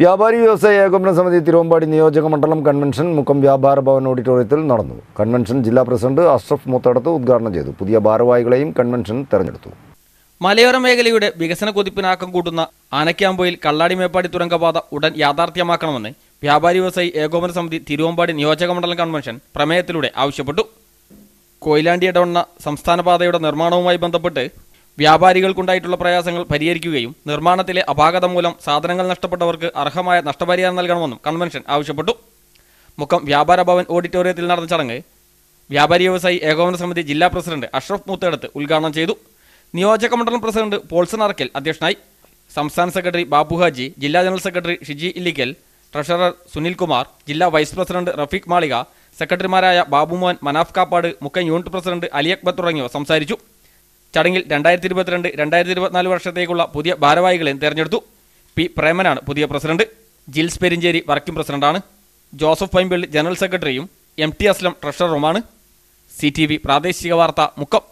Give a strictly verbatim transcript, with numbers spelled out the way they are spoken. വ്യാപാരി വ്യവസായ ഏകോപന സമിതി തിരുവമ്പാടി നിയോജക മണ്ഡലം കൺവെൻഷൻ മുക്കം വ്യാപാര ഭവൻ ഓഡിറ്റോറിയത്തിൽ നടന്നു. കൺവെൻഷൻ ജില്ലാ പ്രസിഡന്റ് അഷ്റഫ് മൂത്തടത്ത് ഉദ്ഘാടനം ചെയ്തു. പുതിയ ഭാരവാഹികളെയും കൺവെൻഷൻ തെരഞ്ഞെടുത്തു. മലയോര മേഖലയുടെ വികസന കുതിപ്പിനാക്കം കൂട്ടുന്ന ആനക്കാമ്പോയിൽ കള്ളാടി മേപ്പാടി തുരങ്കപാത ഉടൻ യാഥാർത്ഥ്യമാക്കണമെന്ന് വ്യാപാരി വ്യവസായി ഏകോപന സമിതി തിരുവമ്പാടി നിയോജക മണ്ഡലം കൺവെൻഷൻ പ്രമേയത്തിലൂടെ ആവശ്യപ്പെട്ടു. കൊയിലാണ്ടി ഇടവണ്ണ സംസ്ഥാനപാതയുടെ നിർമ്മാണവുമായി ബന്ധപ്പെട്ട് വ്യാപാരികൾക്കുണ്ടായിട്ടുള്ള പ്രയാസങ്ങൾ പരിഹരിക്കുകയും നിർമ്മാണത്തിലെ അപാകത മൂലം സാധനങ്ങൾ നഷ്ടപ്പെട്ടവർക്ക് അർഹമായ നഷ്ടപരിഹാരം നൽകണമെന്നും കൺവെൻഷൻ ആവശ്യപ്പെട്ടു. മുക്കം വ്യാപാര ഭവൻ ഓഡിറ്റോറിയത്തിൽ നടന്ന ചടങ്ങ് വ്യാപാരി വ്യവസായി ഏകോപന സമിതി ജില്ലാ പ്രസിഡന്റ് അഷ്റഫ് മൂത്തേടത്ത് ഉദ്ഘാടനം ചെയ്തു. നിയോജക മണ്ഡലം പ്രസിഡന്റ് പോൾസൺ അറക്കൽ അധ്യക്ഷനായി. സംസ്ഥാന സെക്രട്ടറി ബാബുഹാജി, ജില്ലാ general secretary Shiji Illikkal, treasurer Sunilkumar, ജില്ലാ വൈസ് പ്രസിഡന്റ് റഫീഖ് മാളിക, സെക്രട്ടറിമാരായ ബാബുമോൻ, മനാഫ് കാപ്പാട്, മുക്കം യൂണിറ്റ് പ്രസിഡന്റ് അലി അക്ബർ തുടങ്ങിയവർ സംസാരിച്ചു. ചടങ്ങിൽ രണ്ടായിരത്തി ഇരുപത്തിരണ്ട് രണ്ടായിരത്തി ഇരുപത്തിനാല് വർഷത്തേക്കുള്ള പുതിയ ഭാരവാഹികളെയും തെരഞ്ഞെടുത്തു. പി പ്രേമനാണ് പുതിയ പ്രസിഡന്റ്. ജിൽസ് പെരിഞ്ചേരി വർക്കിംഗ് പ്രസിഡന്റാണ്. ജോസഫ് പൈമ്പള്ളി ജനറൽ സെക്രട്ടറിയും എം ടി അസ്ലം ട്രഷററുമാണ്. സി ടി വി പ്രാദേശിക വാർത്ത മുക്കം.